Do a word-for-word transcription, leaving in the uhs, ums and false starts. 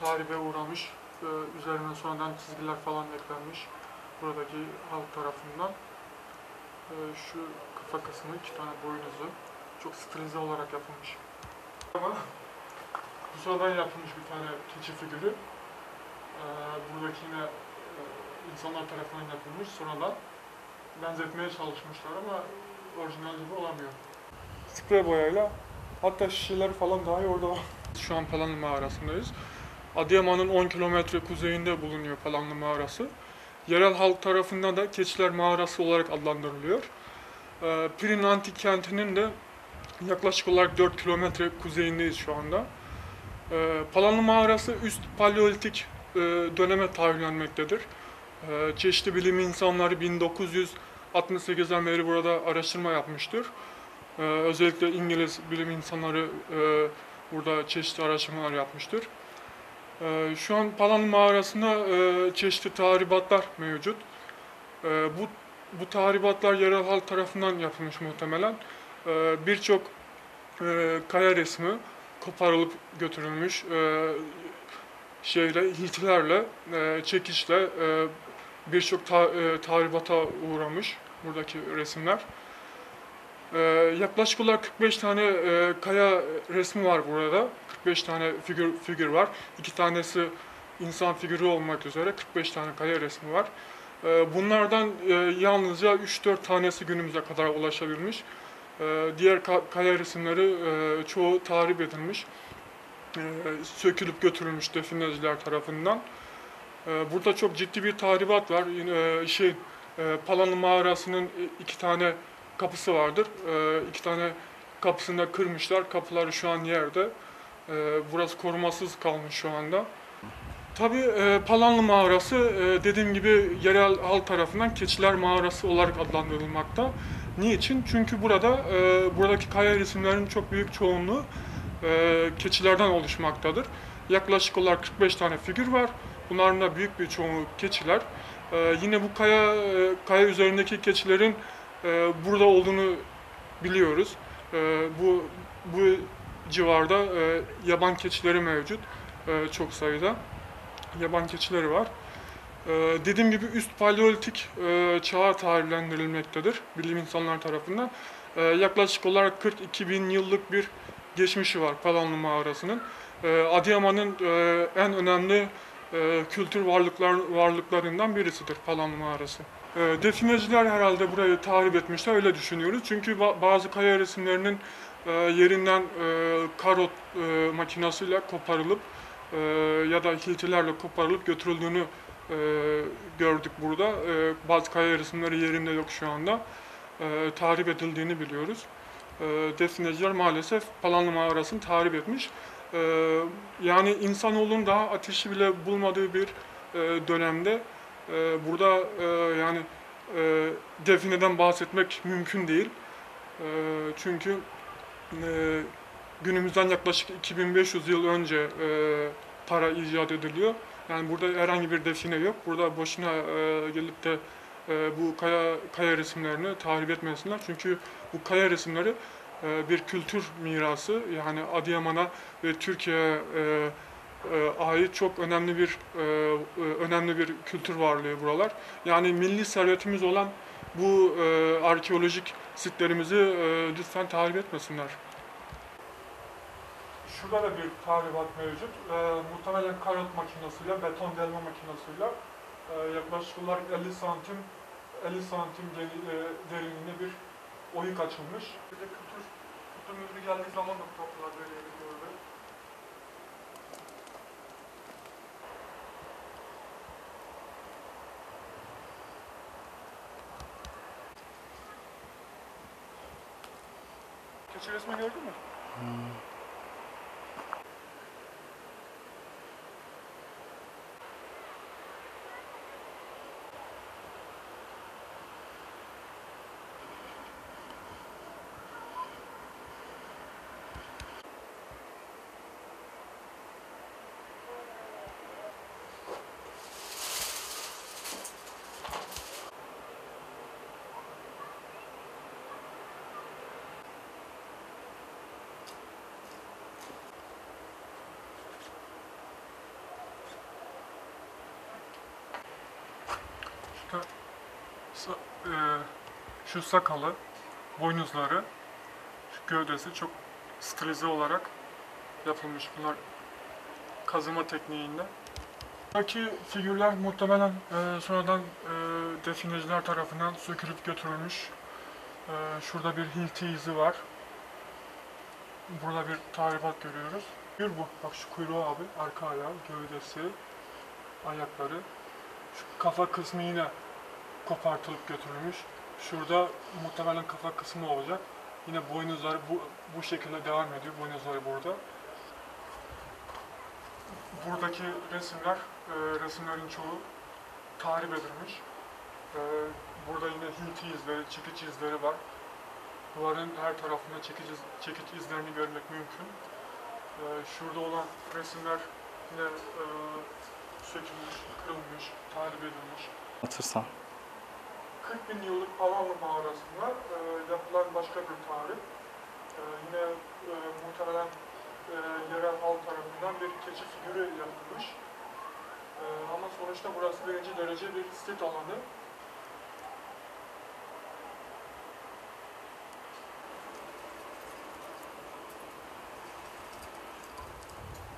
Tahribe uğramış, üzerine sonradan çizgiler falan eklenmiş buradaki halk tarafından. Şu kafa kısmı, iki tane boynuzu çok stilize olarak yapılmış. Ama bu sonradan yapılmış bir tane keçi figürü. Buradaki yine insanlar tarafından yapılmış, sonradan benzetmeye çalışmışlar ama orijinal gibi olamıyor. Sprey boyayla, hatta şişeler falan daha iyi orada var. Şu an Palanlı Mağarası'ndayız. Adıyaman'ın on kilometre kuzeyinde bulunuyor Palanlı Mağarası. Yerel halk tarafından da Keçiler Mağarası olarak adlandırılıyor. E, Pirin Antik Kenti'nin de yaklaşık olarak dört kilometre kuzeyindeyiz şu anda. E, Palanlı Mağarası üst paleolitik e, döneme tarihlenmektedir. E, çeşitli bilim insanları bin dokuz yüz altmış sekizden beri burada araştırma yapmıştır. E, özellikle İngiliz bilim insanları e, burada çeşitli araştırmalar yapmıştır. Şu an Palanlı Mağarası'nda çeşitli tahribatlar mevcut. Bu, bu tahribatlar yerel halk tarafından yapılmış muhtemelen. Birçok kaya resmi koparılıp götürülmüş, şeyle, hiltilerle, çekiçle birçok tahribata uğramış buradaki resimler. Yaklaşık olarak kırk beş tane kaya resmi var burada. kırk beş tane figür, figür var. iki tanesi insan figürü olmak üzere kırk beş tane kaya resmi var. Bunlardan yalnızca üç dört tanesi günümüze kadar ulaşabilmiş. Diğer kaya resimleri çoğu tahrip edilmiş. Sökülüp götürülmüş defineciler tarafından. Burada çok ciddi bir tahribat var. Şey, Palanlı Mağarası'nın iki tane kapısı vardır. E, iki tane kapısını da kırmışlar. Kapıları şu an yerde. E, burası korumasız kalmış şu anda. Tabii e, Palanlı Mağarası e, dediğim gibi yerel halk tarafından Keçiler Mağarası olarak adlandırılmakta. Niçin? Çünkü burada e, buradaki kaya resimlerinin çok büyük çoğunluğu e, keçilerden oluşmaktadır. Yaklaşık olarak kırk beş tane figür var. Bunların da büyük bir çoğunluğu keçiler. E, yine bu kaya e, kaya üzerindeki keçilerin burada olduğunu biliyoruz. Bu, bu civarda yaban keçileri mevcut. Çok sayıda yaban keçileri var. Dediğim gibi üst paleolitik çağa tarihlendirilmektedir bilim insanlar tarafından. Yaklaşık olarak kırk iki bin yıllık bir geçmişi var Palanlı Mağarası'nın. Adıyaman'ın en önemli kültür varlıklar, varlıklarından birisidir Palanlı Mağarası. Defineciler herhalde burayı tahrip etmişler, öyle düşünüyoruz. Çünkü bazı kaya resimlerinin yerinden karot makinesiyle koparılıp ya da hiltilerle koparılıp götürüldüğünü gördük burada. Bazı kaya resimleri yerinde yok şu anda. Tahrip edildiğini biliyoruz. Defineciler maalesef Palanlı Mağarası'nı tahrip etmiş. Yani insanoğlunun daha ateşi bile bulmadığı bir dönemde burada yani defineden bahsetmek mümkün değil. Çünkü günümüzden yaklaşık iki bin beş yüz yıl önce para icat ediliyor. Yani burada herhangi bir define yok. Burada boşuna gelip de bu kaya, kaya resimlerini tahrip etmesinler. Çünkü bu kaya resimleri bir kültür mirası. Yani Adıyaman'a ve Türkiye'ye ait çok önemli bir önemli bir kültür varlığı buralar. Yani milli servetimiz olan bu arkeolojik sitlerimizi lütfen tahrip etmesinler. Şurada da bir tahribat mevcut. Muhtemelen karot makinesiyle, beton delme makinesiyle yaklaşık olarak elli santim elli santim derinliğinde bir oyuk açılmış. Bir de kültür kültür müdürü geldiği zaman da toplar böyle görüldü. Keçi resmi gördün mü? Hmm. e, şu sakalı, boynuzları, şu gövdesi çok stilize olarak yapılmış. Bunlar kazıma tekniğinde. Buradaki figürler muhtemelen e, sonradan e, defineciler tarafından sökülüp götürülmüş. E, şurada bir hilti izi var. Burada bir tahribat görüyoruz. Figür bu. Bak şu kuyruğu abi, arka ayağı, gövdesi, ayakları. Şu kafa kısmı yine kopartılıp götürülmüş. Şurada muhtemelen kafa kısmı olacak. Yine boynuzları bu, bu şekilde devam ediyor. Boynuzları burada. Buradaki resimler, e, resimlerin çoğu tahrip edilmiş. E, burada yine hilti izleri, çekiç izleri var. Duvarın her tarafında çekiç, çekiç izlerini görmek mümkün. E, şurada olan resimler yine e, sökülmüş, kırılmış, tahrip edilmiş. Atırsan. kırk bin yıllık Palanlı Mağarası'nda e, yapılan başka bir tahrip. E, yine e, muhtemelen E, yerel halk tarafından bir keçi figürü yapılmış. E, ama sonuçta burası birinci derece bir sit alanı.